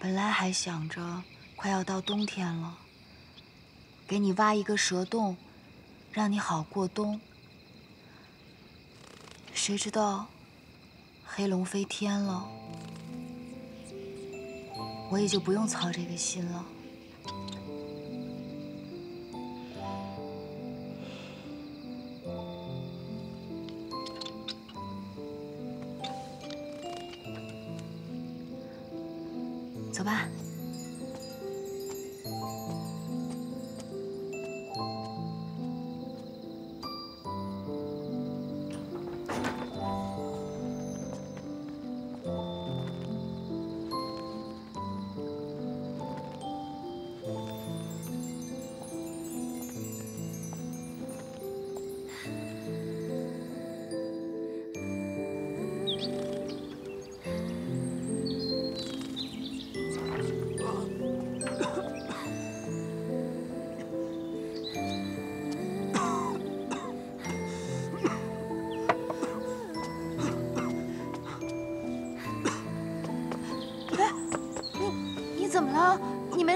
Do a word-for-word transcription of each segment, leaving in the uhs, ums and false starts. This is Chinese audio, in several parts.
本来还想着快要到冬天了，给你挖一个蛇洞，让你好过冬。谁知道黑龙飞天了，我也就不用操这个心了。 走吧。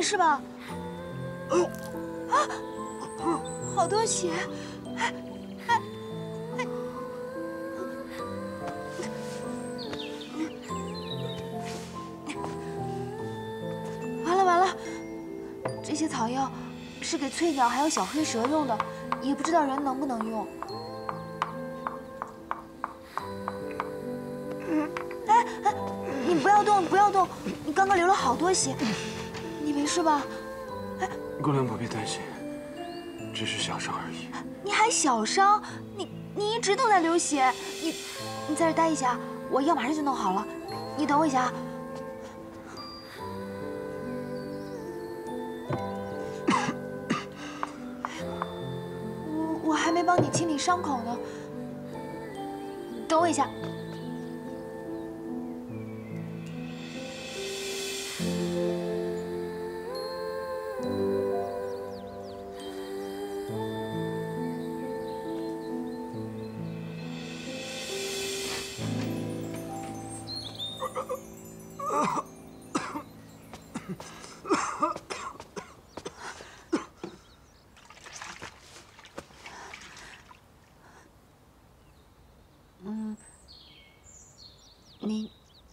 是吧？啊，好多血！哎哎哎！完了完了，这些草药是给翠鸟还有小黑蛇用的，也不知道人能不能用。哎哎，你不要动，不要动！你刚刚流了好多血。 没事吧？哎，姑娘不必担心，只是小伤而已。你还小伤？你你一直都在流血。你你在这待一下，我药马上就弄好了。你等我一下。我我还没帮你清理伤口呢，等我一下。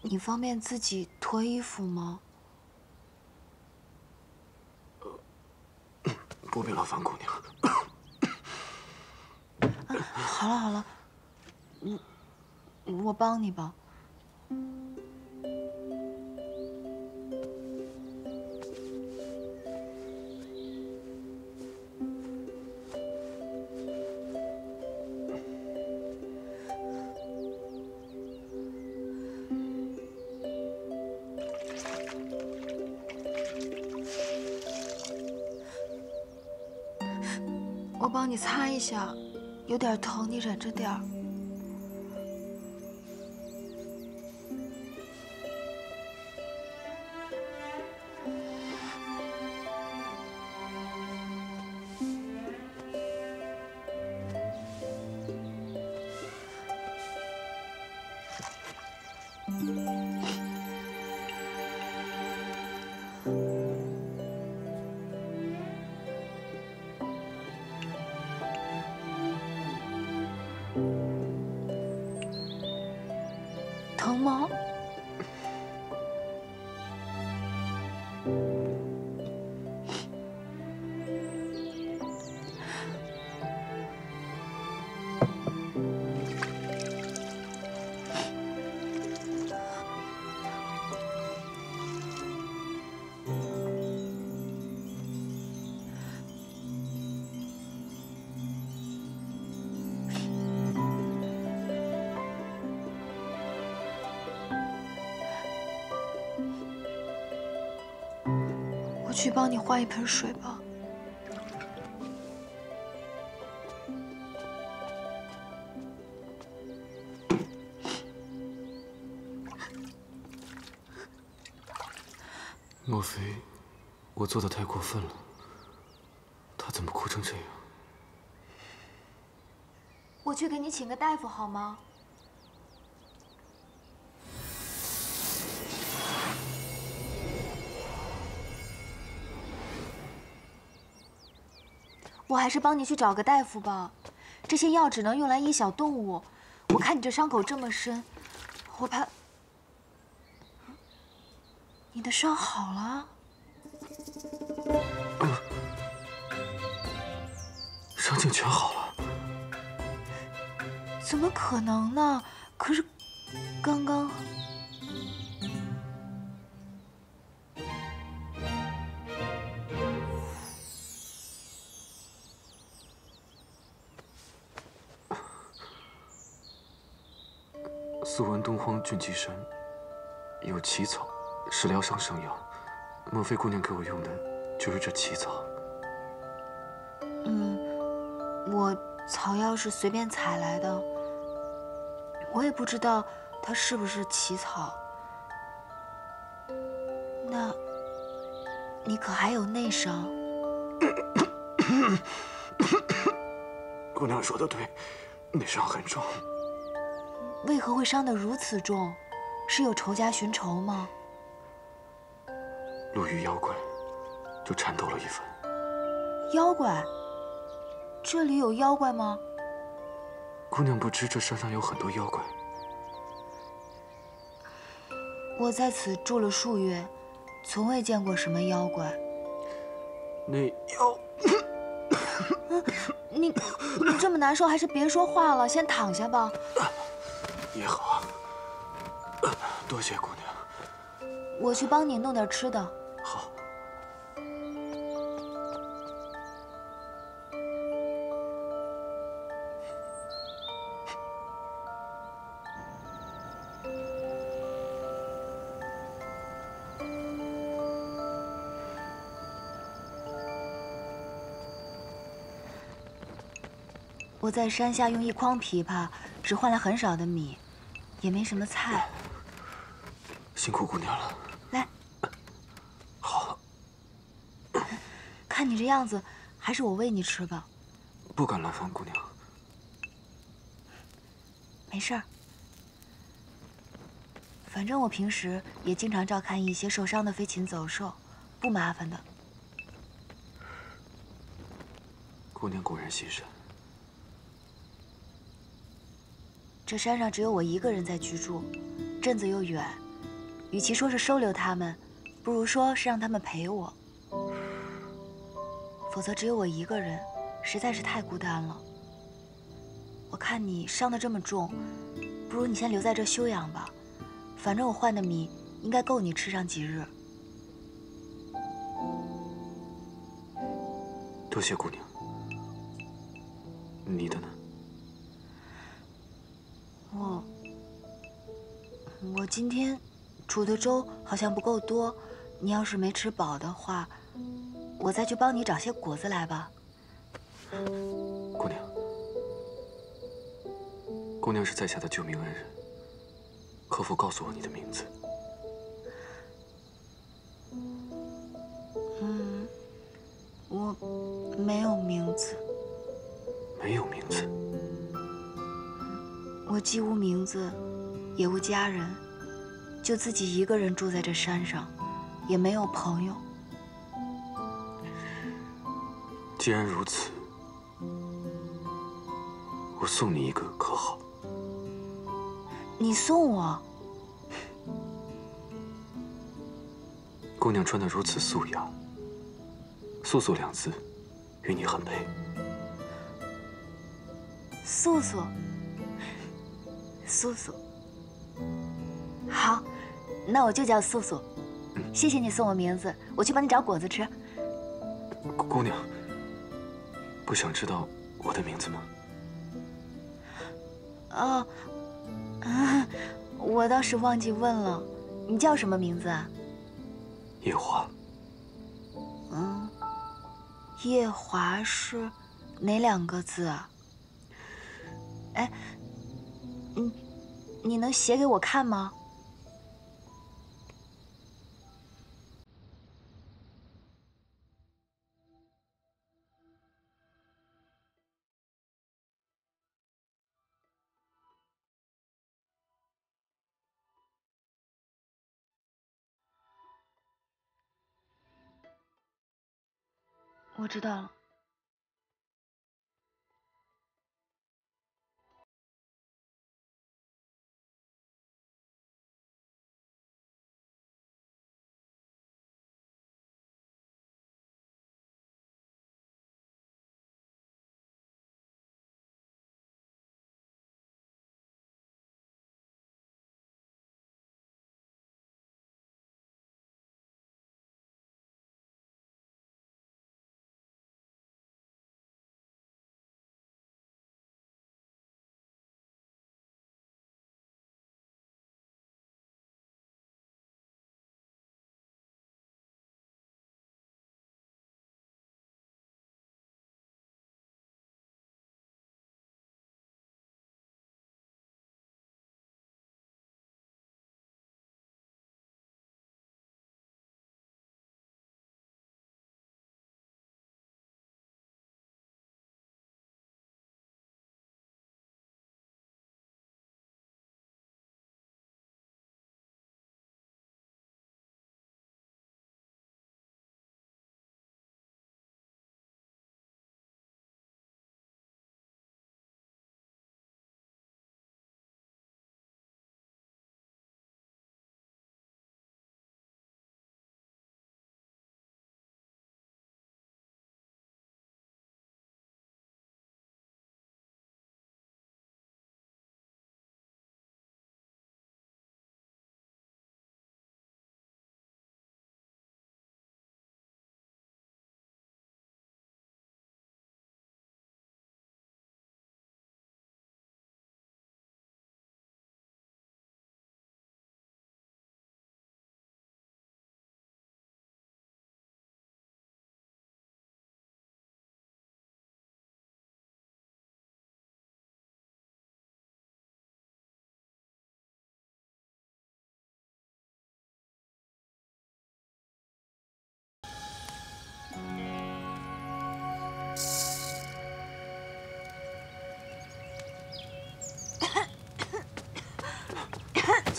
你方便自己脱衣服吗？不必劳烦姑娘。啊，好了好了，我我帮你吧。帮你擦一下，有点疼，你忍着点儿。疼吗？我去帮你换一盆水吧。莫非我做的太过分了？他怎么哭成这样？我去给你请个大夫好吗？我还是帮你去找个大夫吧。这些药只能用来医小动物，我看你这伤口这么深，我怕……你的伤好了？嗯，伤竟全好了？怎么可能呢？可是刚刚……素闻东荒峻其神，有奇草是疗伤圣药。莫非姑娘给我用的就是这奇草？嗯，我草药是随便采来的，我也不知道它是不是奇草。那，你可还有内伤？姑娘说的对，内伤很重。 为何会伤得如此重？是有仇家寻仇吗？路遇妖怪，就缠斗了一番。妖怪？这里有妖怪吗？姑娘不知这山上有很多妖怪。我在此住了数月，从未见过什么妖怪。那妖……你你这么难受，还是别说话了，先躺下吧。 也好，多谢姑娘。我去帮你弄点吃的。好。我在山下用一筐枇杷，只换了很少的米。 也没什么菜，辛苦姑娘了。来，好。看你这样子，还是我喂你吃吧。不敢劳烦姑娘。没事儿，反正我平时也经常照看一些受伤的飞禽走兽，不麻烦的。姑娘果然心善。 这山上只有我一个人在居住，镇子又远，与其说是收留他们，不如说是让他们陪我。否则只有我一个人，实在是太孤单了。我看你伤得这么重，不如你先留在这休养吧，反正我换的米应该够你吃上几日。多谢姑娘，你的呢？ 我我今天煮的粥好像不够多，你要是没吃饱的话，我再去帮你找些果子来吧。姑娘，姑娘是在下的救命恩人，可否告诉我你的名字？嗯，我没有名字。没有名字。 我既无名字，也无家人，就自己一个人住在这山上，也没有朋友。既然如此，我送你一个可好？你送我？姑娘穿得如此素雅，“素素”两字，与你很配。素素。 素素，好，那我就叫素素。谢谢你送我名字，我去帮你找果子吃。姑娘，不想知道我的名字吗？哦，啊，我倒是忘记问了，你叫什么名字啊？夜华。嗯，夜华是哪两个字啊？哎。 嗯，你能写给我看吗？我知道了。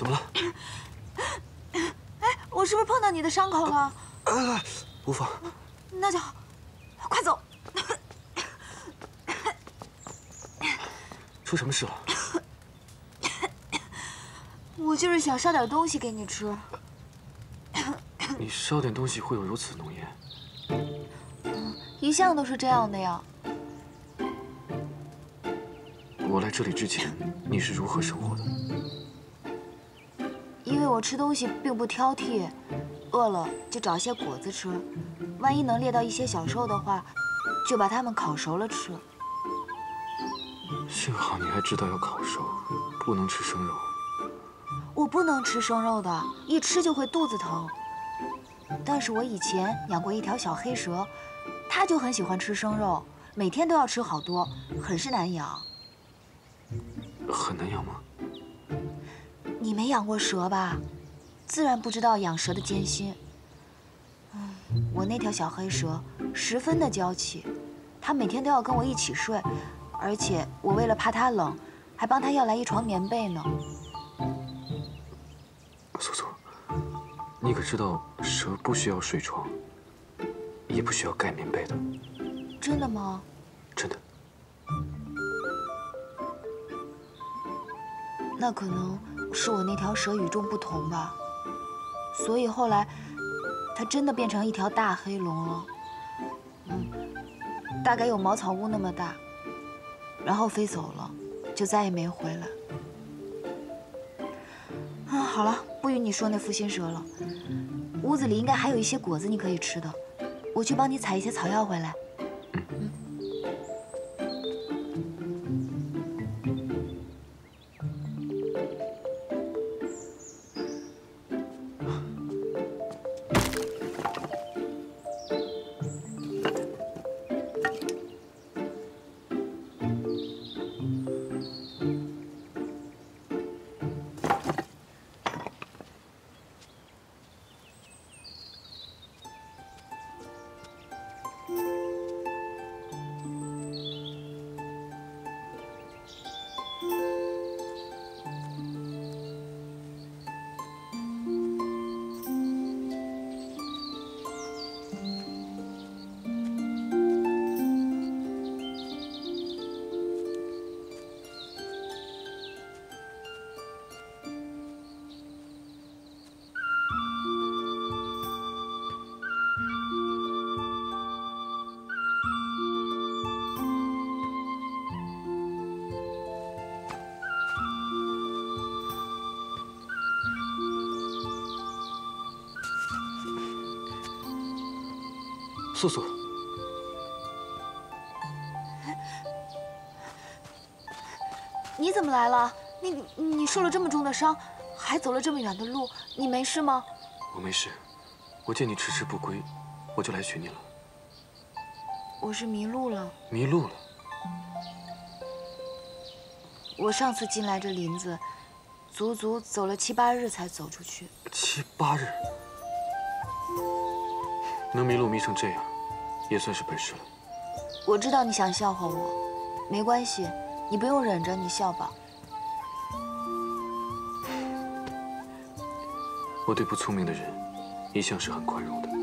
怎么了？哎，我是不是碰到你的伤口了？哎，无妨。那就好，快走。出什么事了？我就是想烧点东西给你吃。你烧点东西会有如此浓烟？嗯，一向都是这样的呀。 我来这里之前，你是如何生活的？因为我吃东西并不挑剔，饿了就找些果子吃，万一能猎到一些小兽的话，就把它们烤熟了吃。幸好你还知道要烤熟，不能吃生肉。我不能吃生肉的，一吃就会肚子疼。但是我以前养过一条小黑蛇，它就很喜欢吃生肉，每天都要吃好多，很是难养。 很难养吗？你没养过蛇吧？自然不知道养蛇的艰辛。嗯，我那条小黑蛇十分的娇气，它每天都要跟我一起睡，而且我为了怕它冷，还帮它要来一床棉被呢。苏苏，你可知道蛇不需要睡床，也不需要盖棉被的。真的吗？真的。 那可能是我那条蛇与众不同吧，所以后来它真的变成一条大黑龙了，嗯，大概有茅草屋那么大，然后飞走了，就再也没回来。啊，好了，不与你说那负心蛇了。屋子里应该还有一些果子你可以吃的，我去帮你采一些草药回来。 素素，你怎么来了？你你受了这么重的伤，还走了这么远的路，你没事吗？我没事，我见你迟迟不归，我就来寻你了。我是迷路了。迷路了。我上次进来这林子，足足走了七八日才走出去。七八日。 能迷路迷成这样，也算是本事了。我知道你想笑话我，没关系，你不用忍着，你笑吧。我对不聪明的人，一向是很宽容的。你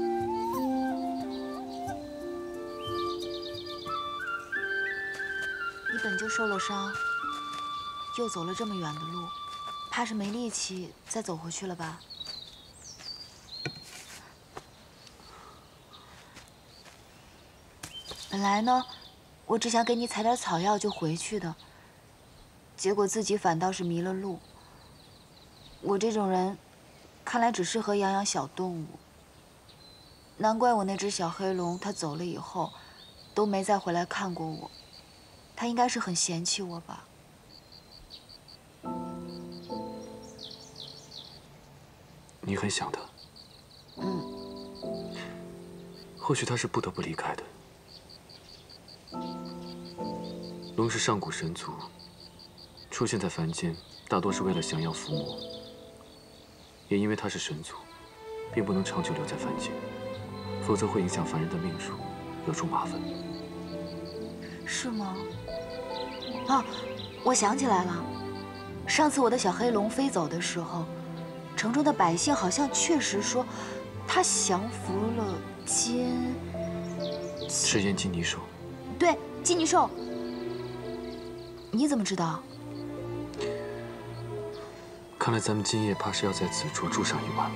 本就受了伤，又走了这么远的路，怕是没力气再走回去了吧？ 本来呢，我只想给你采点草药就回去的，结果自己反倒是迷了路。我这种人，看来只适合养养小动物。难怪我那只小黑龙，它走了以后，都没再回来看过我。它应该是很嫌弃我吧。你很想它。嗯。或许它是不得不离开的。 龙是上古神族，出现在凡间大多是为了降妖伏魔。也因为他是神族，并不能长久留在凡间，否则会影响凡人的命数，惹出麻烦。是吗？啊，我想起来了，上次我的小黑龙飞走的时候，城中的百姓好像确实说，他降服了金。是间金泥兽。对，金泥兽。你怎么知道？看来咱们今夜怕是要在此处住上一晚了。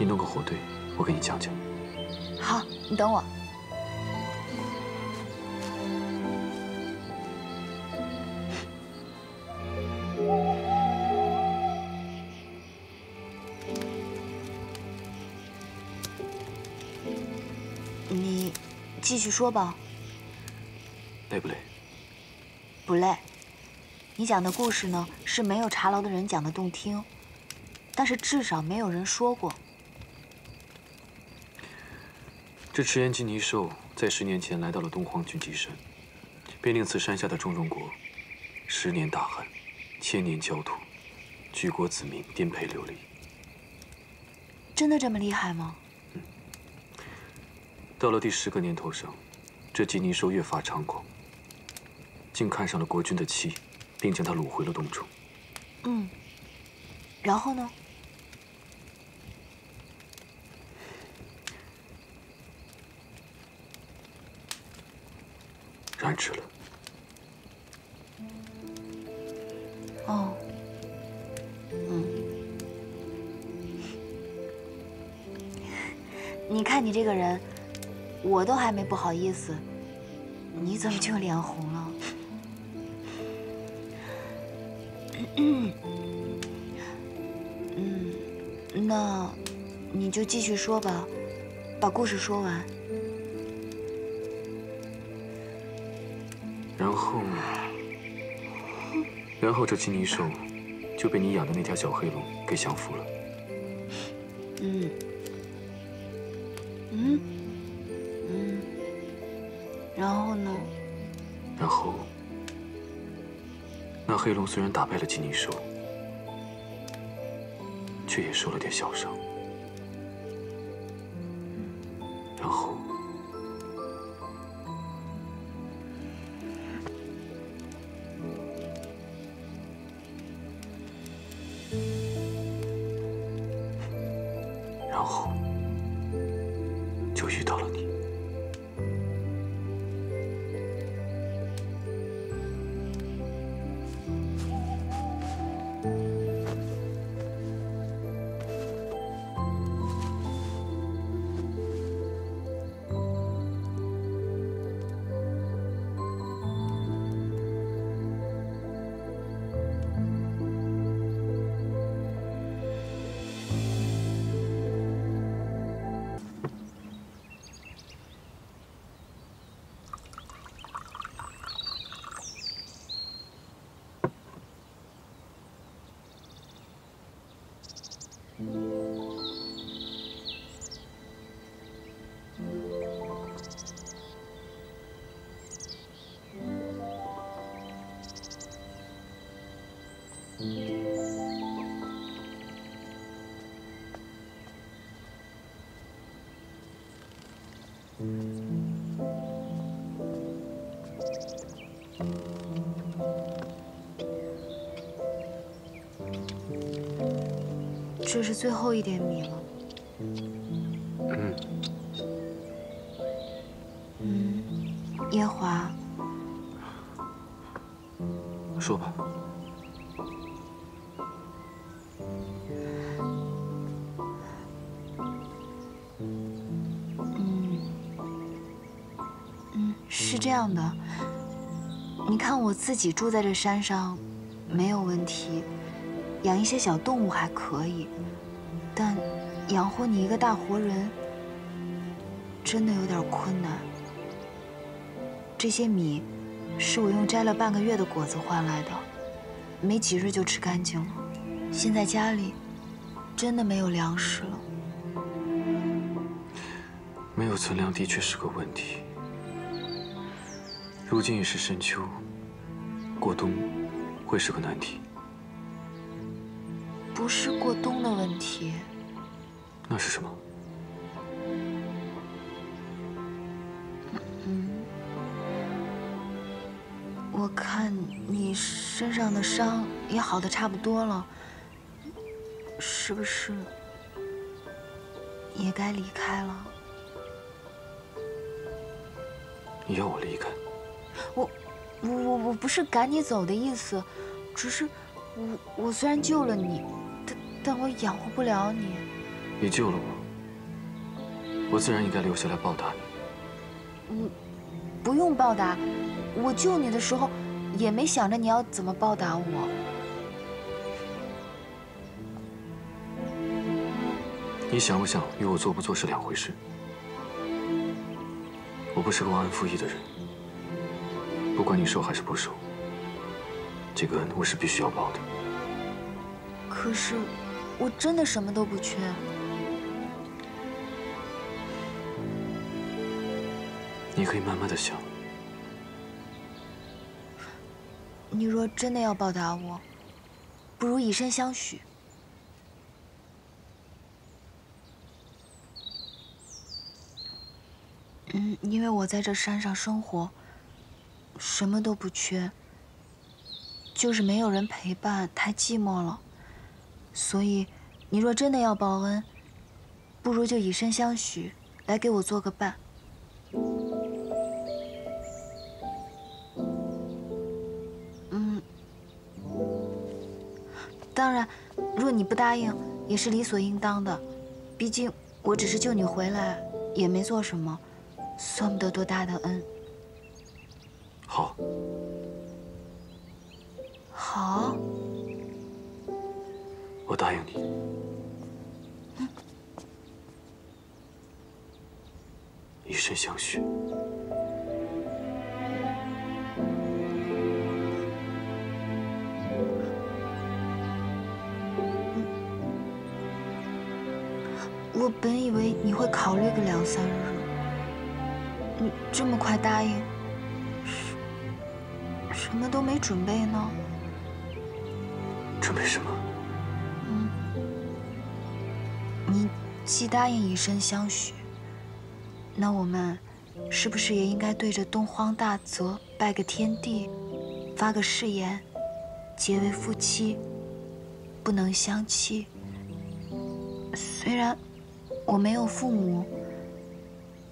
你弄个火堆，我给你讲讲。好，你等我。 你继续说吧。累不累？不累。你讲的故事呢，是没有茶楼的人讲的动听，但是至少没有人说过。这池岩金泥兽在十年前来到了东皇郡极山，便令此山下的中戎国十年大旱，千年焦土，举国子民颠沛流离。真的这么厉害吗？ 到了第十个年头上，这金泥兽越发猖狂，竟看上了国君的妻，并将她掳回了洞中。嗯，然后呢？染指了。哦。嗯。你看你这个人。 我都还没不好意思，你怎么就脸红了？嗯，那你就继续说吧，把故事说完。然后，然后这金泥兽就被你养的那条小黑龙给降服了。嗯。嗯。 然后呢？然后，那黑龙虽然打败了金泥兽，却也受了点小伤。然后，然后就遇到了你。 这是最后一点米了。嗯。嗯，夜华，说吧。嗯嗯，是这样的。你看我自己住在这山上，没有问题。 养一些小动物还可以，但养活你一个大活人，真的有点困难。这些米，是我用摘了半个月的果子换来的，没几日就吃干净了。现在家里，真的没有粮食了。没有存粮的确是个问题。如今也是深秋，过冬会是个难题。 不是过冬的问题，那是什么？嗯，我看你你身上的伤也好的差不多了，是不是也该离开了？你要我离开？我，我我我不是赶你走的意思，只是我我虽然救了你，但但我养活不了你。你救了我，我自然应该留下来报答你。嗯，不用报答，我救你的时候。 也没想着你要怎么报答我。你想不想与我做不做是两回事。我不是个忘恩负义的人，不管你受还是不受，这个恩我是必须要报的。可是，我真的什么都不缺。你可以慢慢的想。 你若真的要报答我，不如以身相许。嗯，因为我在这山上生活，什么都不缺，就是没有人陪伴，太寂寞了。所以，你若真的要报恩，不如就以身相许，来给我做个伴。 当然，若你不答应，也是理所应当的。毕竟我只是救你回来，也没做什么，算不得多大的恩。好。好。我答应你。嗯。以身相许。 我本以为你会考虑个两三日，你这么快答应，什么都没准备呢？准备什么？嗯，你既答应以身相许，那我们是不是也应该对着东荒大泽拜个天地，发个誓言，结为夫妻，不能相欺？虽然。 我没有父母，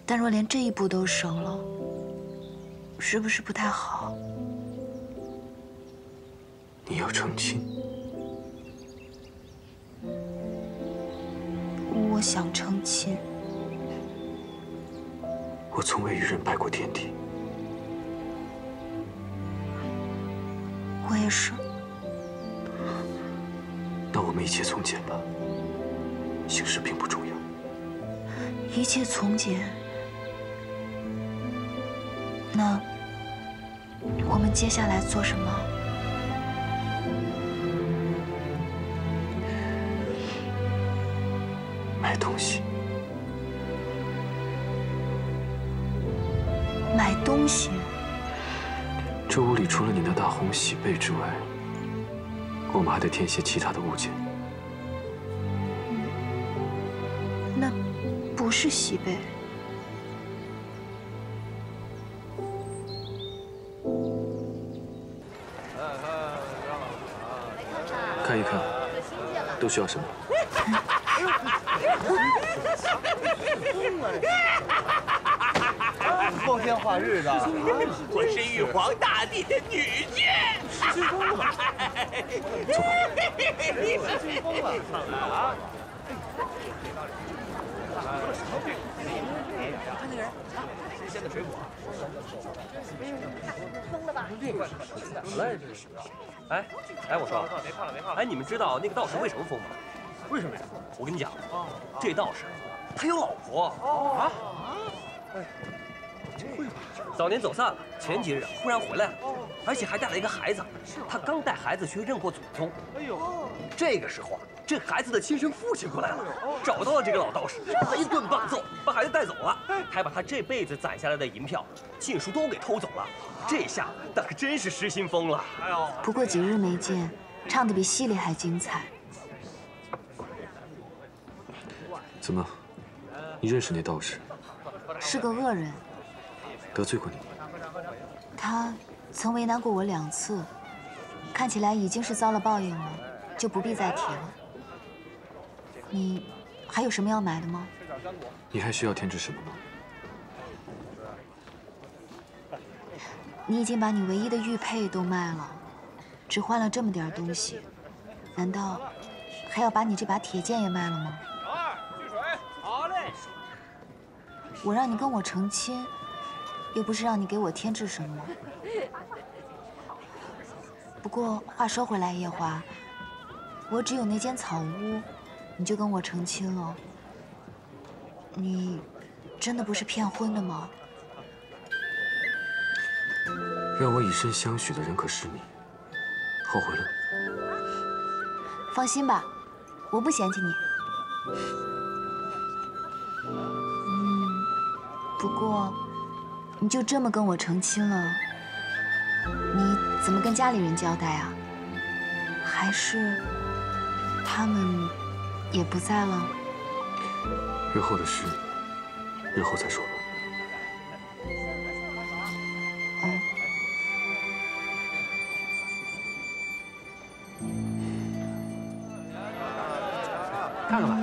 但若连这一步都省了，是不是不太好？你要成亲？我想成亲。我从未与人拜过天地。我也是。那我们一切从简吧，形式并不重要。 一切从简。那我们接下来做什么？买东西。买东西。这屋里除了你的大红喜被之外，我们还得添些其他的物件。 不是喜被，看一看，都需要什么？光天化日的，我是玉皇大帝的女眷。 走吧。 看那人，新鲜的水果，疯了吧？怎么了？这是？哎哎，我说，别看了，别看了。哎，你们知道那个道士为什么疯吗？为什么呀？我跟你讲，这道士他有老婆啊！哎，这早年走散了，前几日忽然回来了，而且还带了一个孩子。他刚带孩子去认过祖宗。哎呦，这个时候啊。 这孩子的亲生父亲过来了，找到了这个老道士，一顿棒揍，把孩子带走了，还把他这辈子攒下来的银票、禁书都给偷走了。这下他可真是失心疯了。不过几日没见，唱得比戏里还精彩。怎么，你认识那道士？是个恶人，得罪过你？他曾为难过我两次，看起来已经是遭了报应了，就不必再提了。你还有什么要买的吗？你还需要添置什么吗？你已经把你唯一的玉佩都卖了，只换了这么点东西，难道还要把你这把铁剑也卖了吗？ 我让你跟我成亲，又不是让你给我添置什么。不过话说回来，夜华，我只有那间草屋，你就跟我成亲了？你真的不是骗婚的吗？让我以身相许的人可是你，后悔了？放心吧，我不嫌弃你。 不过，你就这么跟我成亲了，你怎么跟家里人交代啊？还是他们也不在了？日后的事，日后再说吧。嗯。看看吧，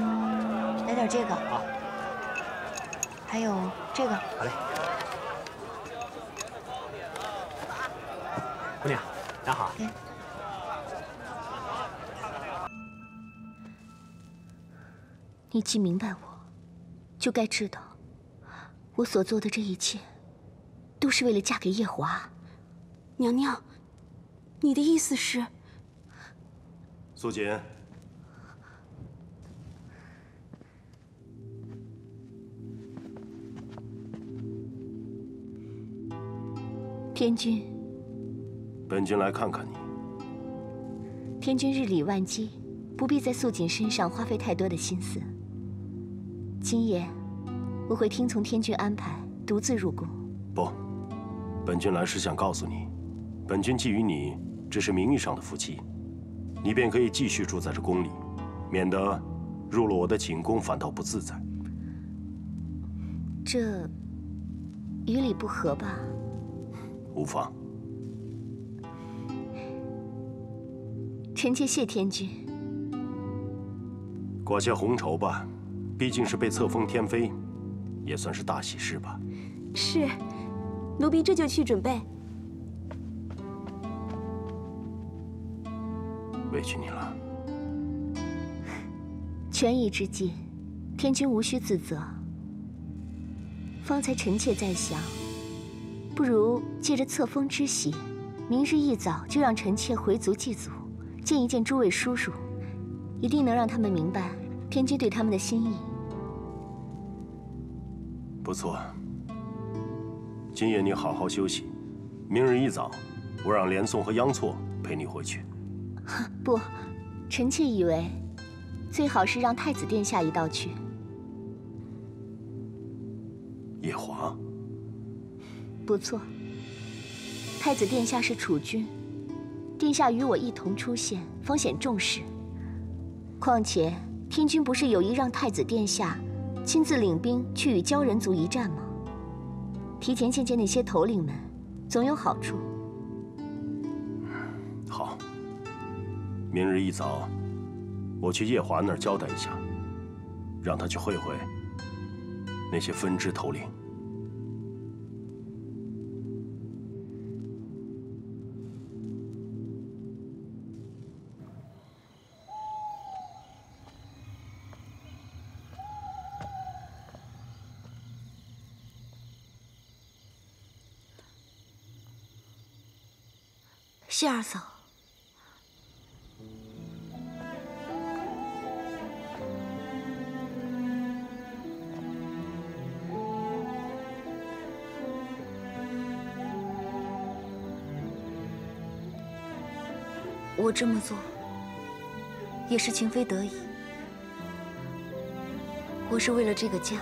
来点这个。好。还有。 这个好嘞，姑娘，拿好。嗯、你既明白我，就该知道，我所做的这一切，都是为了嫁给夜华。娘娘，你的意思是？素锦。 天君，本君来看看你。天君日理万机，不必在素锦身上花费太多的心思。今夜，我会听从天君安排，独自入宫。不，本君来是想告诉你，本君觊觎你只是名义上的夫妻，你便可以继续住在这宫里，免得入了我的寝宫反倒不自在。这与理不合吧？ 无妨。臣妾谢天君。裹些红绸吧，毕竟是被册封天妃，也算是大喜事吧。是，奴婢这就去准备。委屈你了。权宜之计，天君无需自责。方才臣妾在想。 不如借着册封之喜，明日一早就让臣妾回族祭祖，见一见诸位叔叔，一定能让他们明白天君对他们的心意。不错，今夜你好好休息，明日一早，我让连宋和央错陪你回去。不，臣妾以为，最好是让太子殿下一道去。夜华。 不错，太子殿下是储君，殿下与我一同出现，方显重视。况且天君不是有意让太子殿下亲自领兵去与鲛人族一战吗？提前见见那些头领们，总有好处。好，明日一早，我去夜华那儿交代一下，让他去会会那些分支头领。 谢二嫂，我这么做也是情非得已。我是为了这个家，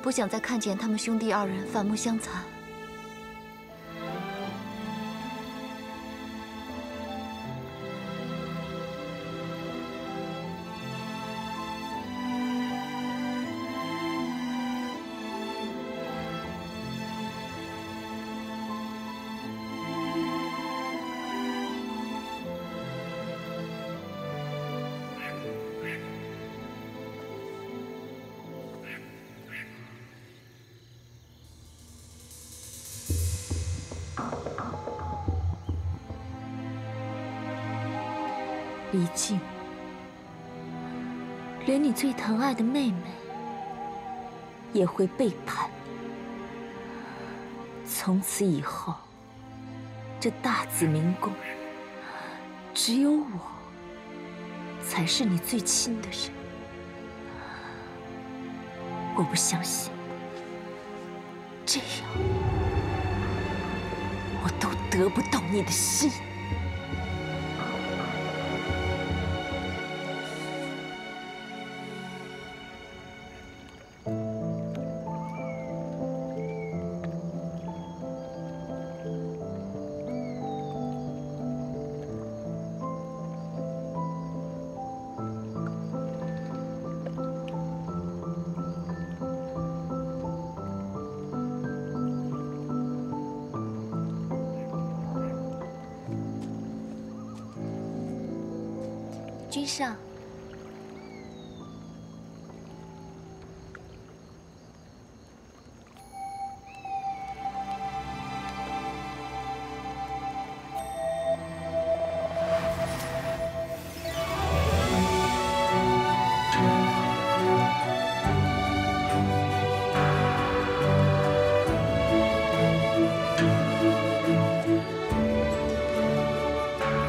不想再看见他们兄弟二人反目相残。离境，连你最疼爱的妹妹也会背叛你。从此以后，这大紫明宫，只有我才是你最亲的人。我不相信，这样我都得不到你的心。 君上，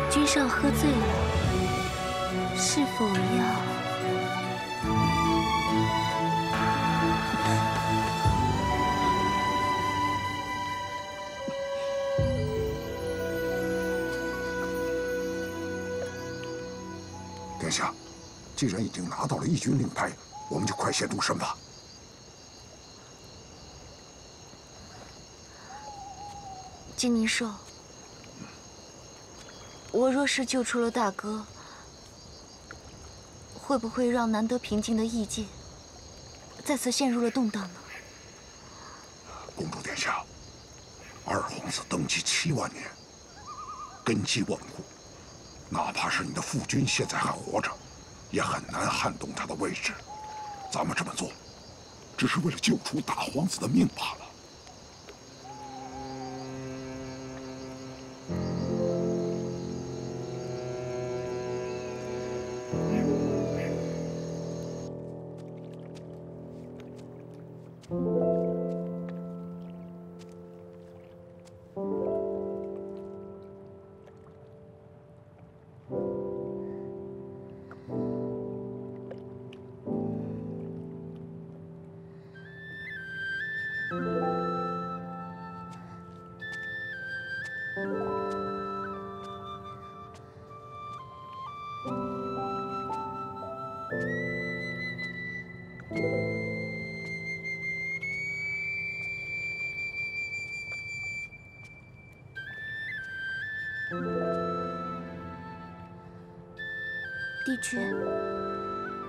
君上喝醉了。 是否要？殿下，既然已经拿到了义军令牌，我们就快些动身吧。 金宁寿，我若是救出了大哥。 会不会让难得平静的异界再次陷入了动荡呢？公主殿下，二皇子登基七万年，根基稳固，哪怕是你的父君现在还活着，也很难撼动他的位置。咱们这么做，只是为了救出大皇子的命罢了。 帝君，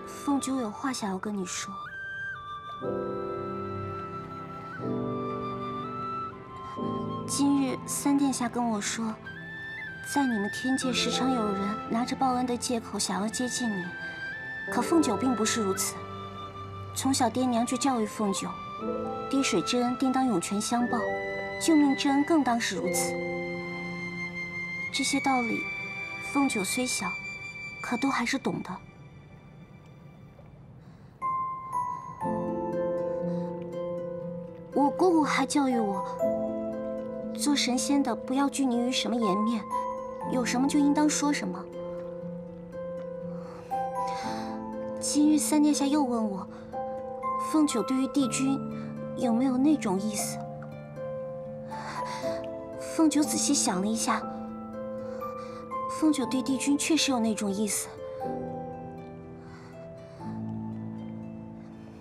凤九有话想要跟你说。今日三殿下跟我说，在你们天界时常有人拿着报恩的借口想要接近你，可凤九并不是如此。从小爹娘就教育凤九，滴水之恩定当涌泉相报，救命之恩更当是如此。这些道理，凤九虽小。 可都还是懂的。我姑姑还教育我，做神仙的不要拘泥于什么颜面，有什么就应当说什么。今日三殿下又问我，凤九对于帝君有没有那种意思？凤九仔细想了一下。 凤九对帝君确实有那种意思，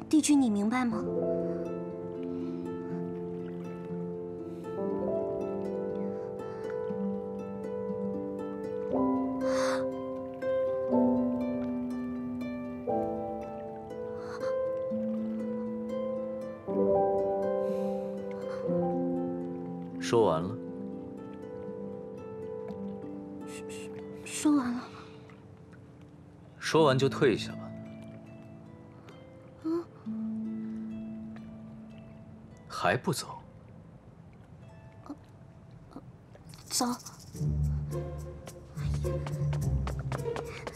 帝君你明白吗？说完了。 说完了，说完就退一下吧。嗯，还不走？走。哎呀。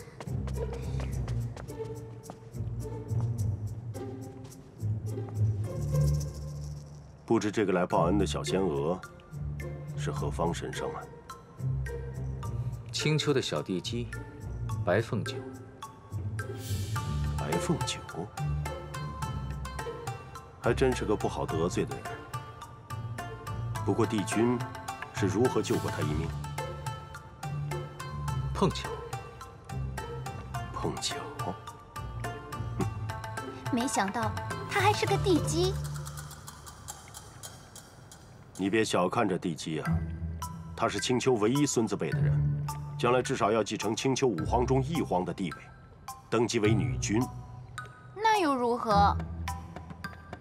不知这个来报恩的小仙娥是何方神圣啊？青丘的小地基，白凤九。白凤九，还真是个不好得罪的人。不过帝君是如何救过他一命？碰巧。碰巧。 没想到他还是个地基。你别小看这地基啊，他是青丘唯一孙子辈的人，将来至少要继承青丘五皇中一皇的地位，登基为女君。那又如何？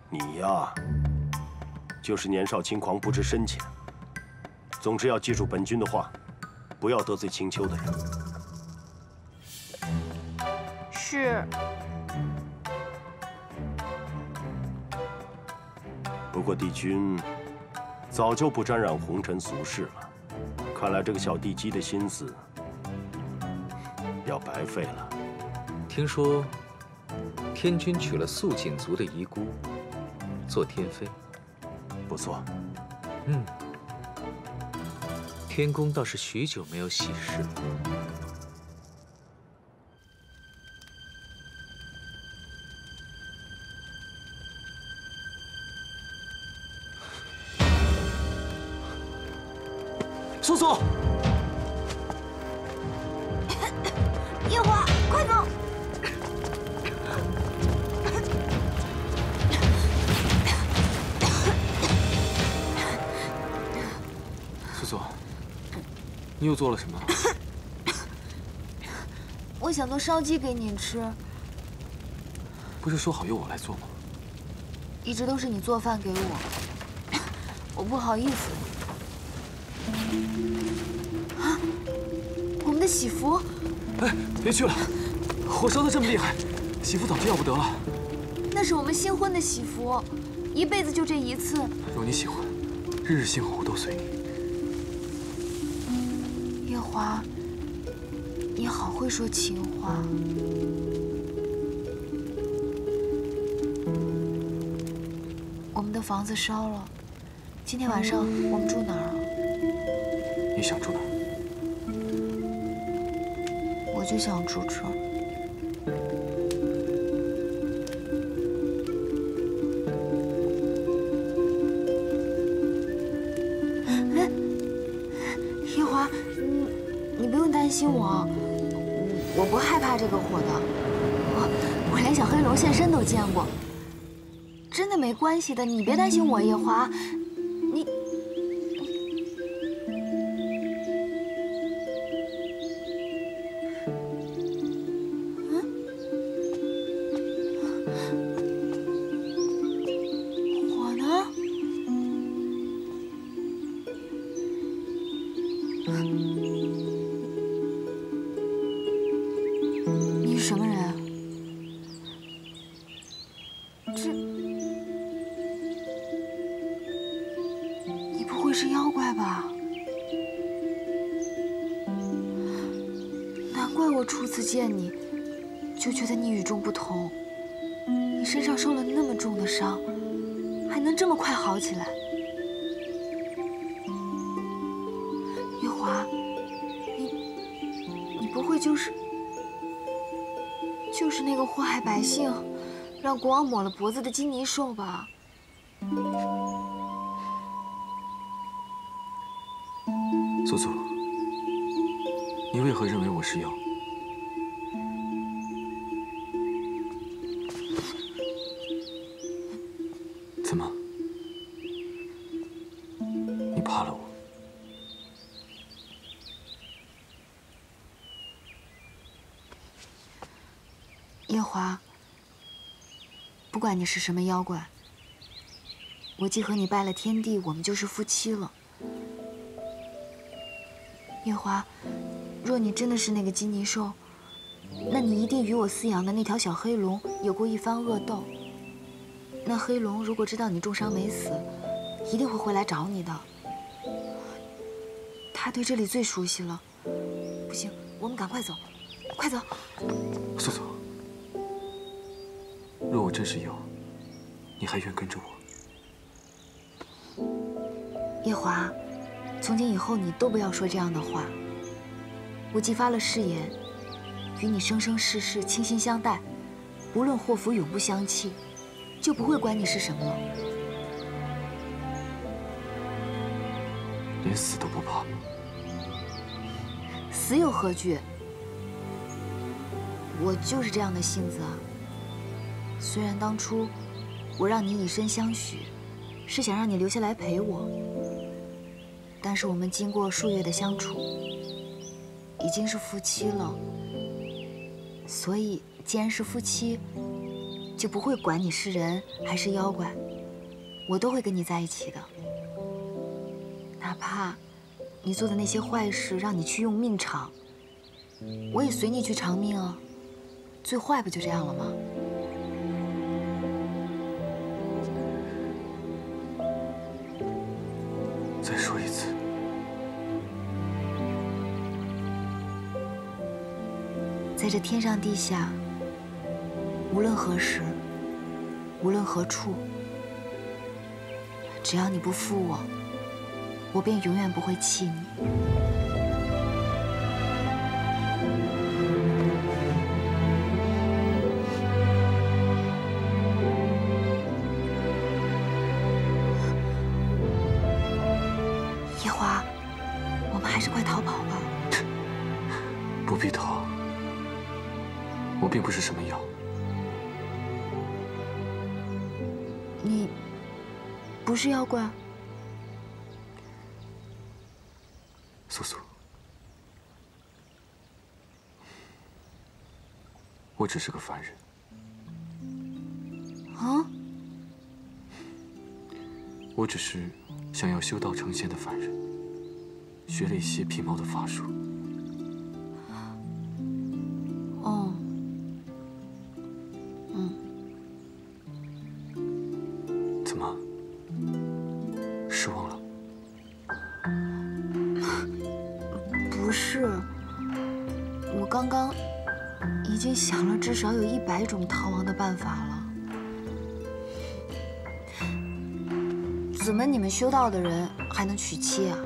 你呀，就是年少轻狂，不知深浅。总之要记住本君的话，不要得罪青丘的人。是。 不过帝君早就不沾染红尘俗世了，看来这个小地基的心思要白费了。听说天君娶了素锦族的遗孤做天妃，不错。嗯，天宫倒是许久没有喜事了。 苏苏，夜华，快走！苏苏，你又做了什么？我想做烧鸡给你吃。不是说好由我来做吗？一直都是你做饭给我，我不好意思。 啊！我们的喜服，哎，别去了，火烧得这么厉害，喜服早就要不得了。那是我们新婚的喜服，一辈子就这一次。若你喜欢，日日新火我都随你。夜华，你好会说情话。我们的房子烧了，今天晚上我们住哪儿啊？ 你想住哪儿？我就想住这儿。哎，夜华，你你不用担心我，我不害怕这个火的。我我连小黑龙现身都见过，真的没关系的，你别担心我，夜华。 你是什么人啊？这，你不会是妖怪吧？难怪我初次见你，就觉得你与众不同。你身上受了那么重的伤，还能这么快好起来？ 就是就是那个祸害百姓、让国王抹了脖子的金泥兽吧？苏苏，你为何认为我是妖？怎么？你怕了我？ 夜华，不管你是什么妖怪，我既和你拜了天地，我们就是夫妻了。夜华，若你真的是那个金泥兽，那你一定与我饲养的那条小黑龙有过一番恶斗。那黑龙如果知道你重伤没死，一定会回来找你的。他对这里最熟悉了。不行，我们赶快走，快走，苏苏。 若我真是妖，你还愿跟着我？夜华，从今以后你都不要说这样的话。我既发了誓言，与你生生世世倾心相待，无论祸福永不相弃，就不会管你是什么了。连死都不怕？死有何惧？我就是这样的性子啊。虽然当初我让你以身相许，是想让你留下来陪我，但是我们经过数月的相处，已经是夫妻了。所以，既然是夫妻，就不会管你是人还是妖怪，我都会跟你在一起的。哪怕你做的那些坏事让你去用命偿，我也随你去偿命啊。最坏不就这样了吗？ 再说一次，在这天上地下，无论何时，无论何处，只要你不负我，我便永远不会弃你。 不是什么妖，你不是妖怪，素素，我只是个凡人。啊！我只是想要修道成仙的凡人，学了一些皮毛的法术。 至少有一百种逃亡的办法了。怎么你们修道的人还能娶妻啊？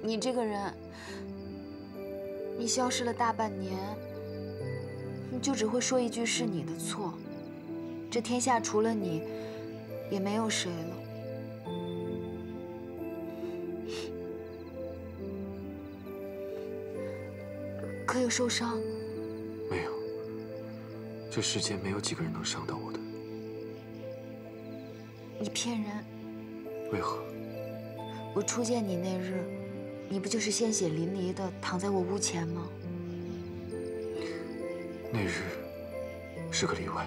你这个人，你消失了大半年，你就只会说一句是你的错，这天下除了你，也没有谁了。 可有受伤？没有，这世间没有几个人能伤到我的。你骗人！为何？我初见你那日，你不就是鲜血淋漓的躺在我屋前吗？那日是个例外。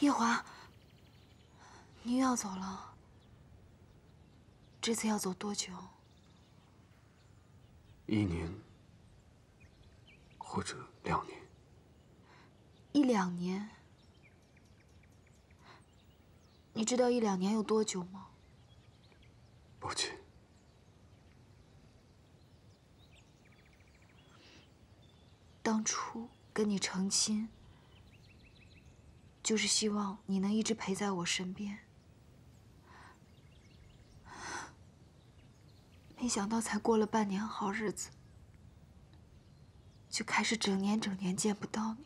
夜华，你又要走了？这次要走多久？一年，或者两年。一两年？你知道一两年有多久吗？抱歉。当初跟你成亲。 就是希望你能一直陪在我身边，没想到才过了半年好日子，就开始整年整年见不到你。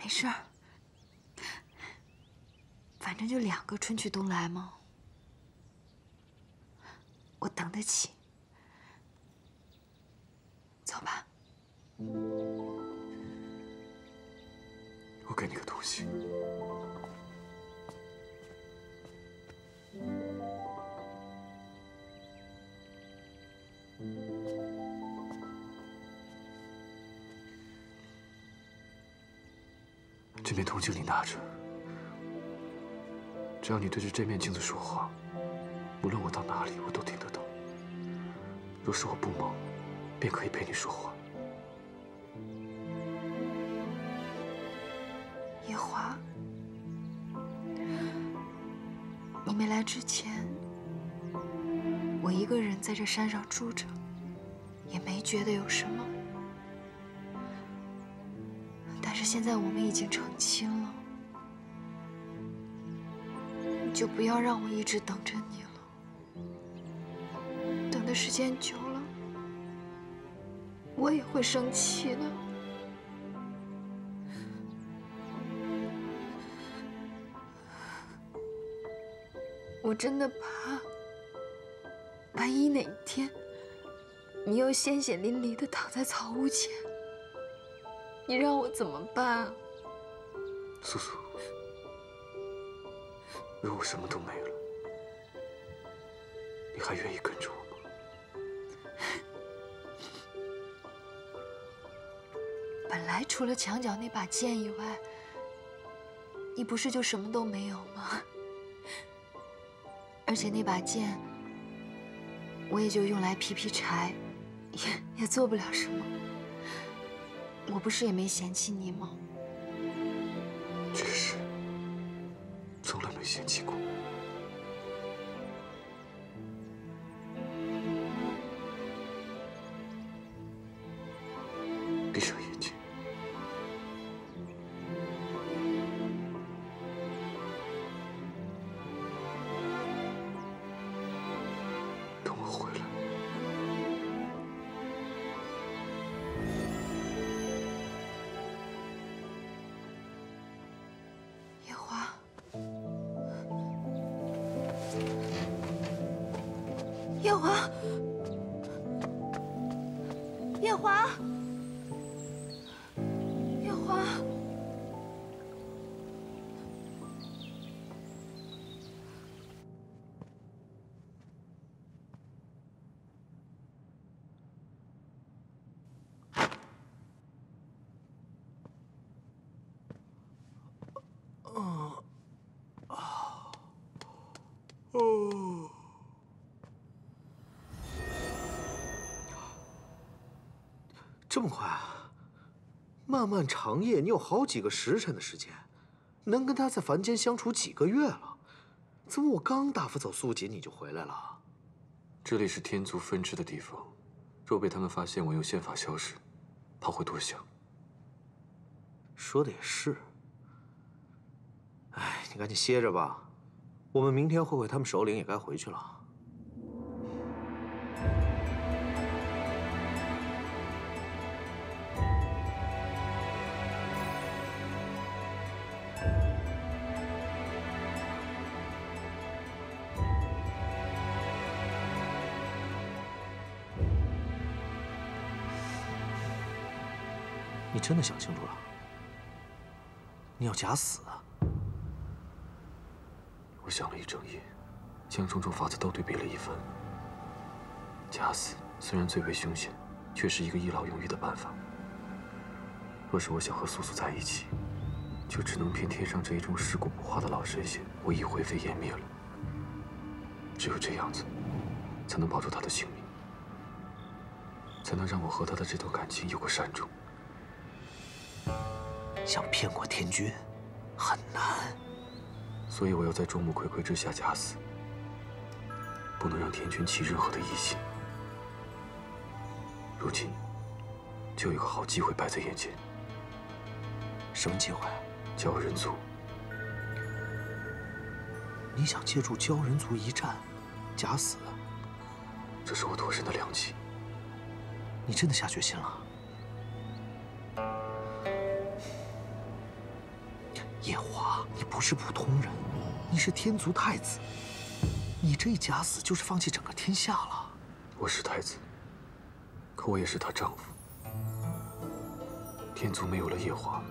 没事儿，反正就两个春去冬来嘛，我等得起。 走吧，我给你个东西。这面铜镜你拿着，只要你对着这面镜子说话，无论我到哪里，我都听得到。若是我不忙。 便可以陪你说话。夜华，你没来之前，我一个人在这山上住着，也没觉得有什么。但是现在我们已经成亲了，你就不要让我一直等着你了。等的时间久了。 我也会生气的。我真的怕，万一哪天你又鲜血淋漓的躺在草屋前，你让我怎么办啊？素素，如果什么都没了，你还愿意跟着我？ 本来除了墙角那把剑以外，你不是就什么都没有吗？而且那把剑，我也就用来劈劈柴，也也做不了什么。我不是也没嫌弃你吗？只是从来没嫌弃过。闭上眼睛。 夜华，夜华，夜华，啊啊！这么快啊？漫漫长夜，你有好几个时辰的时间，能跟他在凡间相处几个月了，怎么我刚打发走苏锦你就回来了？这里是天族分支的地方，若被他们发现我用仙法消失，他会多想。说的也是。哎，你赶紧歇着吧，我们明天会会他们首领也该回去了。 你真的想清楚了？你要假死啊？我想了一整夜，将种种法子都对比了一番。假死虽然最为凶险，却是一个一劳永逸的办法。若是我想和素素在一起，就只能偏贴上这一种尸骨不化的老神仙，我已灰飞烟灭了。只有这样子，才能保住她的性命，才能让我和她的这段感情有个善终。 想骗过天君，很难。所以我要在众目睽睽之下假死，不能让天君起任何的疑心。如今，就有个好机会摆在眼前。什么机会？鲛人族。你想借助鲛人族一战，假死？这是我脱身的良机。你真的下决心了？ 夜华，你不是普通人，你是天族太子，你这一假死就是放弃整个天下了。我是太子，可我也是她丈夫。天族没有了夜华，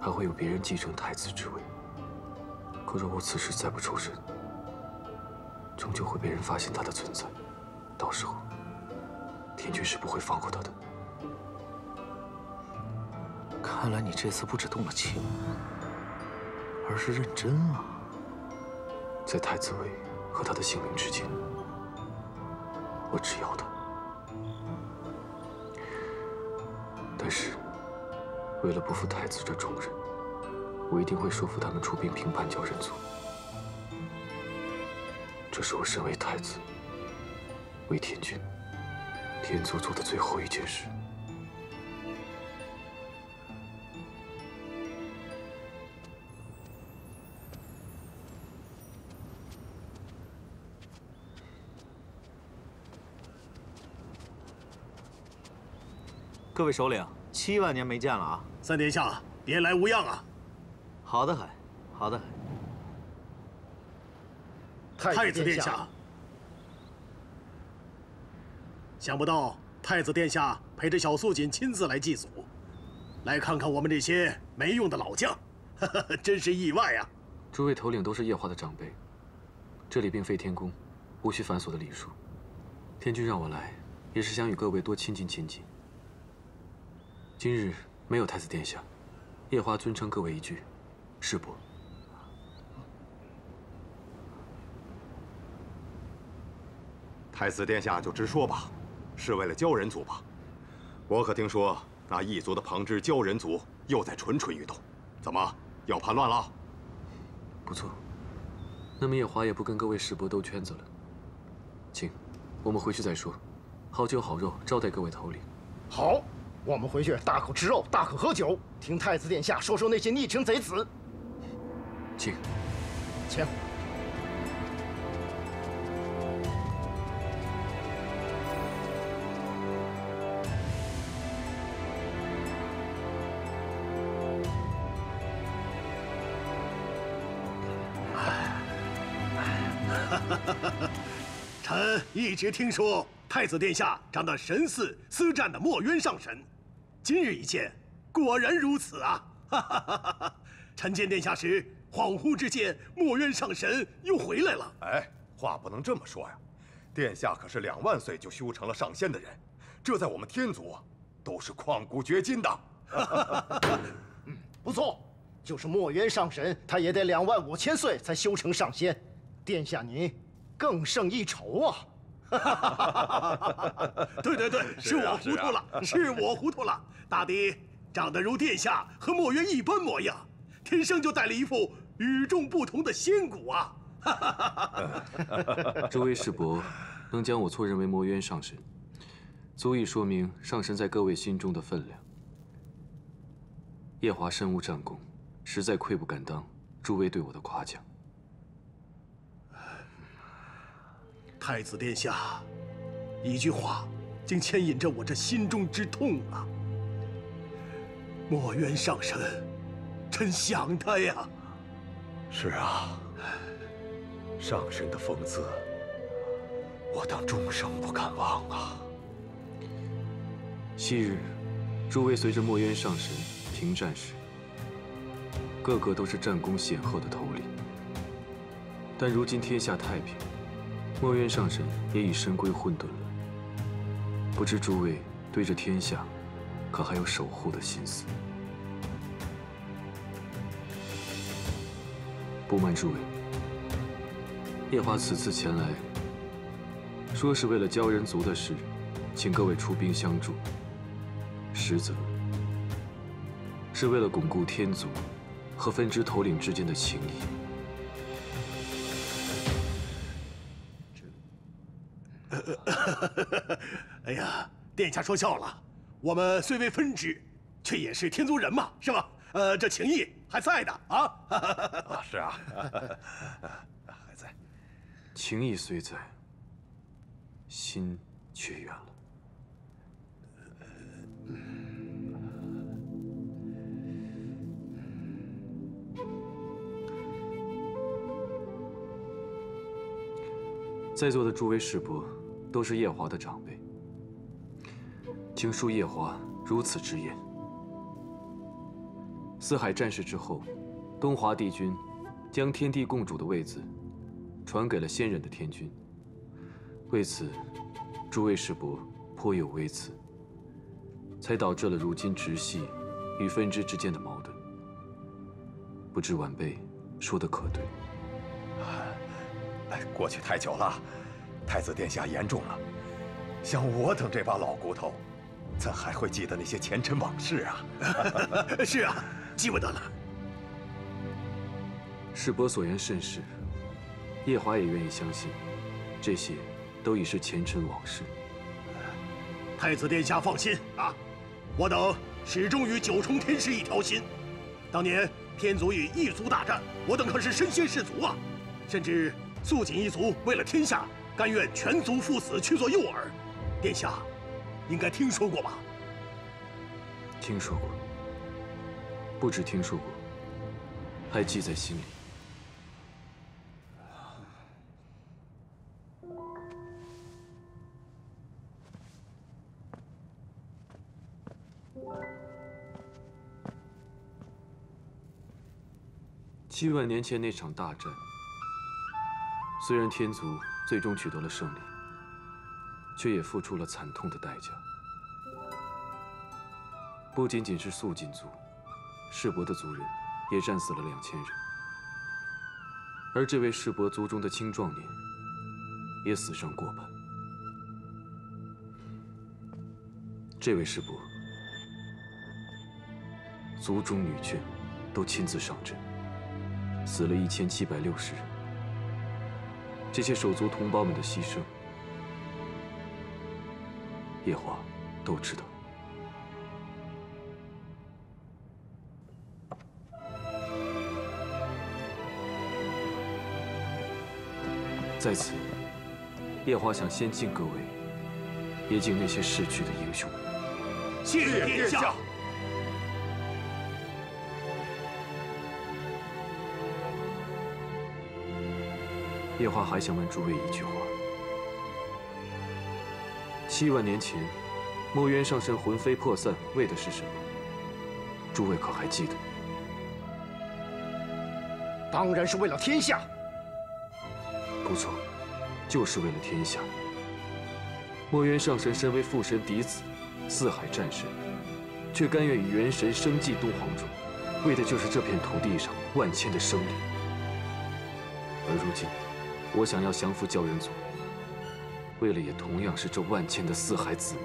还会有别人继承太子之位。可若我此时再不抽身，终究会被人发现她的存在。到时候，天君是不会放过她的。看来你这次不止动了情。 而是认真啊！在太子位和他的性命之间，我只要他。但是，为了不负太子这重任，我一定会说服他们出兵平叛鲛人族。这是我身为太子、为天君、天族做的最后一件事。 各位首领，七万年没见了啊！三殿下，别来无恙啊！好的很，好的很。太子殿下，想不到太子殿下陪着小素锦亲自来祭祖，来看看我们这些没用的老将，真是意外啊！诸位头领都是夜华的长辈，这里并非天宫，无需繁琐的礼数。天君让我来，也是想与各位多亲近亲近。 今日没有太子殿下，夜华尊称各位一句“师伯”。太子殿下就直说吧，是为了鲛人族吧？我可听说那异族的旁支鲛人族又在蠢蠢欲动，怎么要叛乱了？不错，那么夜华也不跟各位师伯兜圈子了，请我们回去再说，好酒好肉招待各位头领。好。 我们回去大口吃肉，大口喝酒，听太子殿下说说那些逆臣贼子。请，请。臣一直听说太子殿下掌管神寺司战的墨渊上神。 今日一见，果然如此啊！哈哈哈哈臣见殿下时，恍惚之间，墨渊上神又回来了。哎，话不能这么说呀！殿下可是两万岁就修成了上仙的人，这在我们天族啊，都是旷古绝今的。嗯，不错，就是墨渊上神，他也得两万五千岁才修成上仙。殿下您更胜一筹啊！对对对，是我糊涂了，是我糊涂了。大抵长得如殿下和墨渊一般模样，天生就带了一副与众不同的仙骨啊！这位师伯能将我错认为墨渊上神，足以说明上神在各位心中的分量。夜华身无战功，实在愧不敢当诸位对我的夸奖。 太子殿下，一句话，竟牵引着我这心中之痛啊！墨渊上神，真想他呀！是啊，上神的风姿，我当终生不敢忘啊！昔日，诸位随着墨渊上神平战时，个个都是战功显赫的头领，但如今天下太平。 墨渊上神也已身归混沌了，不知诸位对这天下，可还有守护的心思？不瞒诸位，夜华此次前来，说是为了鲛人族的事，请各位出兵相助；实则是为了巩固天族和分支头领之间的情谊。 哎呀，殿下说笑了。我们虽为分支，却也是天族人嘛，是吧？呃，这情谊还在的啊。啊是啊，还在。情谊虽在，心却远了。在座的诸位师伯。 都是夜华的长辈，请恕夜华如此直言。四海战事之后，东华帝君将天地共主的位子传给了先人的天君，为此，诸位师伯颇有微词，才导致了如今直系与分支之间的矛盾。不知晚辈说的可对？哎，过去太久了。 太子殿下言重了，像我等这把老骨头，怎还会记得那些前尘往事啊？是啊，记不得了。师伯所言甚是，夜华也愿意相信，这些都已是前尘往事。太子殿下放心啊，我等始终与九重天师一条心。当年天族与异族大战，我等可是身先士卒啊，甚至素锦一族为了天下。 甘愿全族赴死去做诱饵，殿下应该听说过吧？听说过，不止听说过，还记在心里。七万年前那场大战，虽然天族。 最终取得了胜利，却也付出了惨痛的代价。不仅仅是素锦族，世伯的族人也战死了两千人，而这位世伯族中的青壮年也死伤过半。这位世伯，族中女眷都亲自上阵，死了一千七百六十人。 这些手足同胞们的牺牲，夜华都知道。在此，夜华想先敬各位，也敬那些逝去的英雄。谢殿下。 夜华还想问诸位一句话：七万年前，墨渊上神魂飞魄散，为的是什么？诸位可还记得？当然是为了天下。不错，就是为了天下。墨渊上神身为父神嫡子，四海战神，却甘愿与元神生祭东皇主，为的就是这片土地上万千的生灵。而如今。 我想要降服鲛人族，为了也同样是这万千的四海子民。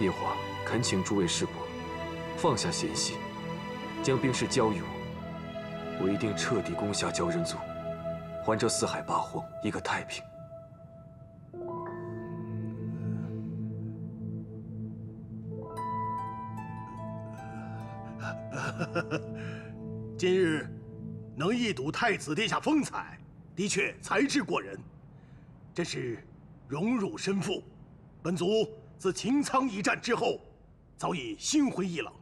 夜华，恳请诸位师伯放下嫌隙，将兵事交予我，我一定彻底攻下鲛人族，还这四海八荒一个太平。 今日能一睹太子殿下风采，的确才智过人，真是荣辱身负。本族自擎苍一战之后，早已心灰意冷。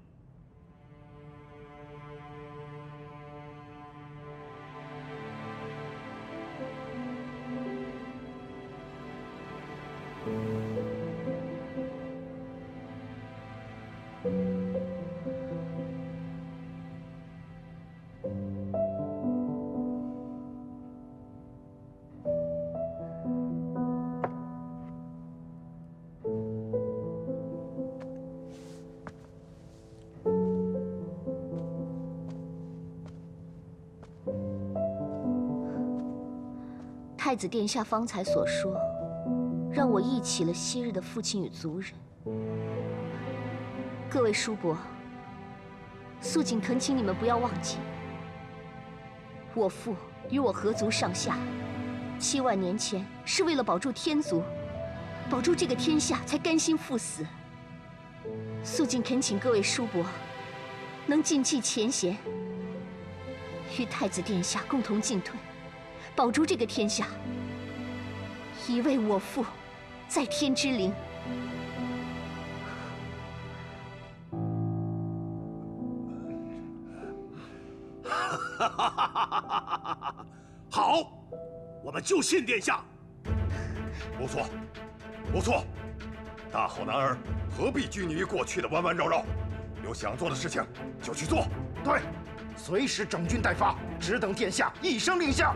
太子殿下方才所说，让我忆起了昔日的父亲与族人。各位叔伯，素锦恳请你们不要忘记，我父与我合族上下，七万年前是为了保住天族，保住这个天下，才甘心赴死。素锦恳请各位叔伯，能尽弃前嫌，与太子殿下共同进退。 保住这个天下，以慰我父在天之灵。好，我们就信殿下。不错，不错，大好男儿何必拘泥于过去的弯弯绕绕？有想做的事情就去做。对，随时整军待发，只等殿下一声令下。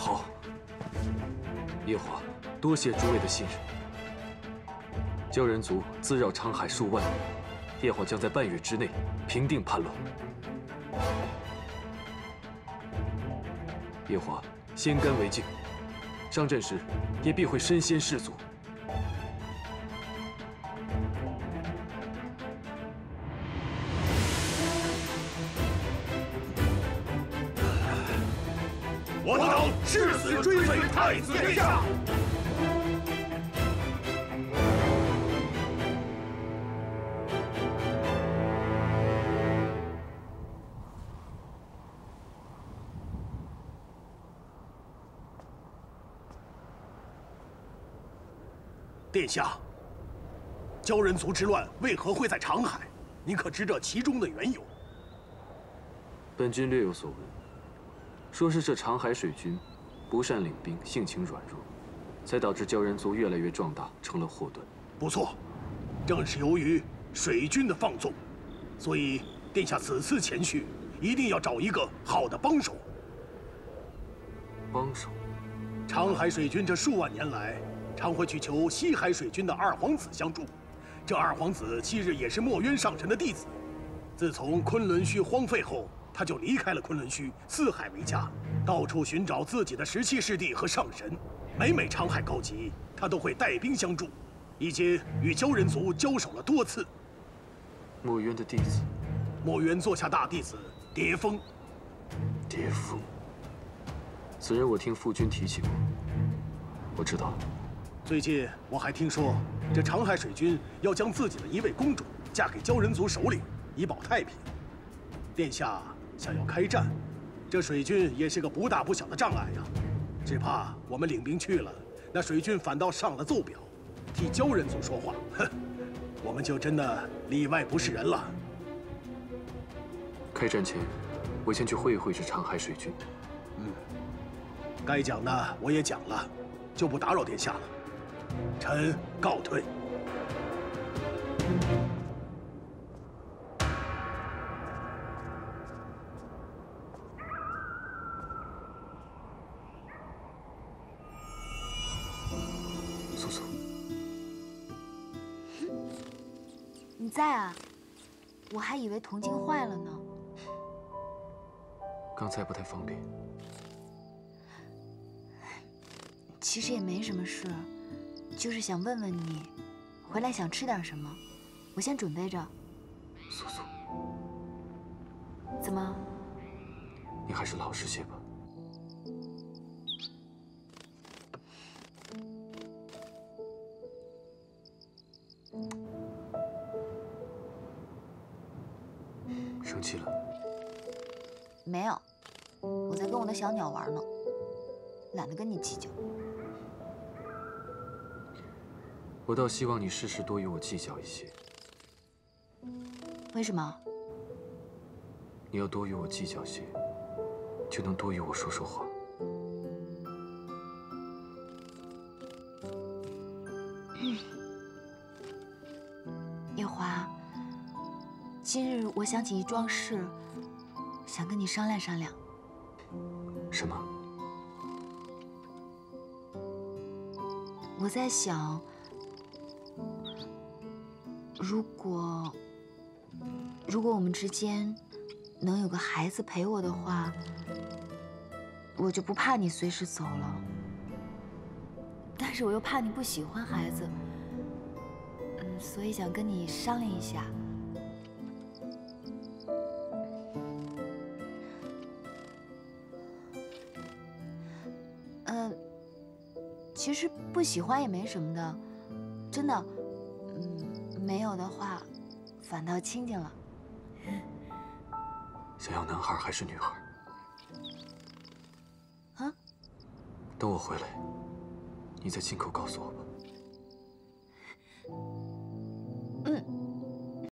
好，夜华，多谢诸位的信任。鲛人族自绕沧海数万年，夜华将在半月之内平定叛乱。夜华先干为敬，上阵时也必会身先士卒。我等誓死追随太子殿下。殿下，鲛人族之乱为何会在长海？您可知这其中的缘由？本君略有所闻。 说是这长海水军不善领兵，性情软弱，才导致鲛人族越来越壮大，成了祸端。不错，正是由于水军的放纵，所以殿下此次前去，一定要找一个好的帮手。帮手？长海水军这数万年来，常会去求西海水军的二皇子相助。这二皇子昔日也是墨渊上神的弟子，自从昆仑虚荒废后。 他就离开了昆仑虚，四海为家，到处寻找自己的十七师弟和上神。每每长海告急，他都会带兵相助，已经与鲛人族交手了多次。墨渊的弟子，墨渊座下大弟子蝶风。蝶风，此人我听父君提起过，我知道了。最近我还听说，这长海水军要将自己的一位公主嫁给鲛人族首领，以保太平。殿下。 想要开战，这水军也是个不大不小的障碍呀、啊。只怕我们领兵去了，那水军反倒上了奏表，替鲛人族说话，哼，我们就真的里外不是人了。开战前，我先去会一会这长海水军。嗯，该讲的我也讲了，就不打扰殿下了。臣告退。 在啊，我还以为铜镜坏了呢。刚才不太方便。其实也没什么事，就是想问问你，回来想吃点什么？我先准备着。苏苏，怎么？你还是老实些吧。 生气了？没有，我在跟我的小鸟玩呢，懒得跟你计较。我倒希望你事事多与我计较一些。为什么？你要多与我计较些，就能多与我说说话。夜华。 今日我想起一桩事，想跟你商量商量。什么？我在想，如果如果我们之间能有个孩子陪我的话，我就不怕你随时走了。但是我又怕你不喜欢孩子，嗯，所以想跟你商量一下。 其实不喜欢也没什么的，真的，嗯，没有的话，反倒亲近了。想要男孩还是女孩？啊？等我回来，你再亲口告诉我吧。嗯。